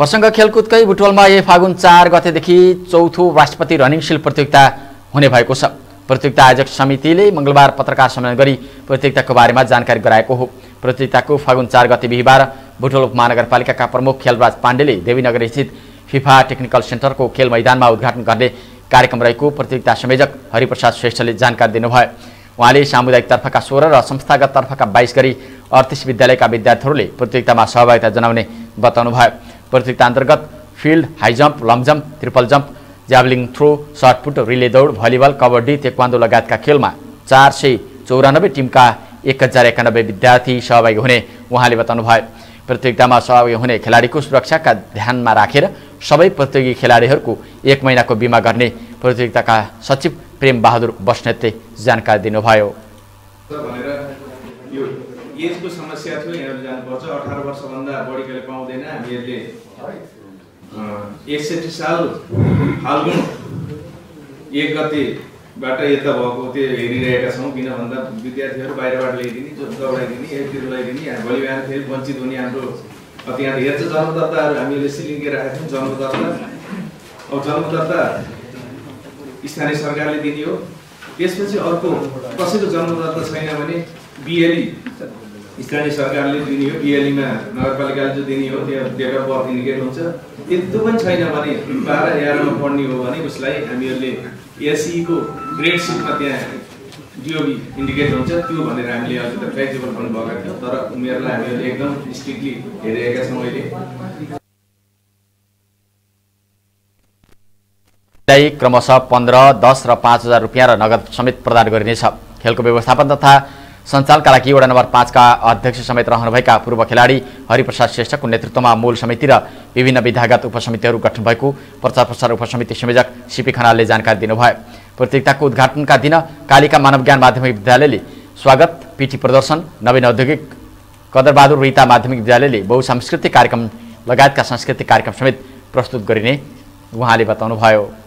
प्रसंग खेलकूदकै बुटवलमा यही फागुन 4 गतेदेखि चौथो राष्ट्रपति रनिङ शिल्ड प्रतियोगिता हुने भएको छ। प्रतियोगिता आयोजक समितिले मंगलबार पत्रकार सम्मेलन गरी प्रतियोगिताको बारेमा जानकारी गराएको हो। प्रतियोगिताको फागुन 4 गते बिहीबार बुटवल उपमहानगरपालिकाका प्रमुख खेलराज पांडेले देवीनगर स्थित फिफा टेक्निकल सेन्टरको खेल मैदानमा उद्घाटन गर्ने कार्यक्रम रहेको प्रतियोगिता संयोजक हरिप्रसाद श्रेष्ठले जानकारी दिनुभयो। उहाँले सामुदायिक तर्फका 16 र संस्थागत तर्फका 22 गरी 38 विद्यालयका विद्यार्थीहरूले प्रतियोगितामा सहभागिता जनाउने बताउनुभयो। प्रतियोगिता अन्तर्गत field, high jump, long jump, triple jump, javelin throw, shot put, relay दौड, भलिबल, कबड्डी, तेक्वांदो लगायतका खेलमा 494 टिमका 1091 विद्यार्थी सहभागी हुने उहाँले बताउनुभयो। प्रतियोगितामा सहभागी हुने खेलाडीको सुरक्षाका ध्यानमा राखेर सबै प्रतियोगी खेलाडीहरूको 1 महिनाको बीमा गर्ने प्रतियोगिताका सचिव प्रेम बहादुर बस्नेतले जानकारी दिनुभयो। एजको समस्या थियो, यहाँहरु जान्नुहुन्छ 18 वर्ष भन्दा बढीले पाउँदैन। हामीहरुले 61 साल फाल्गुन 1 गतेबाट यता भएको त्यो हेरिरहेका छौं, किन भन्दा विद्यार्थीहरु बाहिरबाट ल्याइदिने, जो दौडाइदिने, एकतिर ल्याइदिने, भोलि बिहान फेरि वञ्चित हुने। हाम्रो अत्यन्त हेर्छ जन्मदत्ताहरु हामीले सिलिङ्गे राखेका छौं। जन्मदत्ता स्थानीय सरकारले दिने हो। त्यसपछि अर्को कसैको जन्मदत्ता छैन भने बीएलई स्थानीय सरकारले दिने हो। बीएलई मा नगरपालिकाले जो दिने हो त्यो देखेर बर्दिनिकेट हुन्छ। यदि पनि छैन भने 12-11 मा पढ्ने हो भने उसलाई हामीहरुले एसई को ग्रेड सिटमा त्यहाँ डीओबी इन्डिकेट हुन्छ। त्यो भनेर हामीले अझ त फ्लेक्सिबल पनि भएका थियौँ, तर उनीहरुलाई हामीले एकदम स्ट्रिक्टली हेरेका छौँ। अहिले क्रमशः 15, 10 र 5,000 रुपैयाँ र नगद समेत प्रदान गरिनेछ। खेलको व्यवस्थापन तथा सञ्चालनका लागि वडा नम्बर 5 का अध्यक्ष समेत रहनुभएका पूर्व खेलाडी हरिप्रसाद श्रेष्ठको नेतृत्वमा मूल समिति र विभिन्न विधागत उपसमितिहरू गठन भएको प्रचार प्रसार उपसमिति संयोजक सीपी खनालले जानकारी दिनुभयो। प्रतियोगिताको उद्घाटनका दिन कालिका मानवज्ञान माध्यमिक विद्यालयले स्वागत पीठी प्रदर्शन, नवीन औद्योगिक, कदरबहादुर रिता माध्यमिक विद्यालयले बहुसांस्कृतिक कार्यक्रम लगायतका सांस्कृतिक कार्यक्रम समेत प्रस्तुत गरिने उहाँले बताउनुभयो।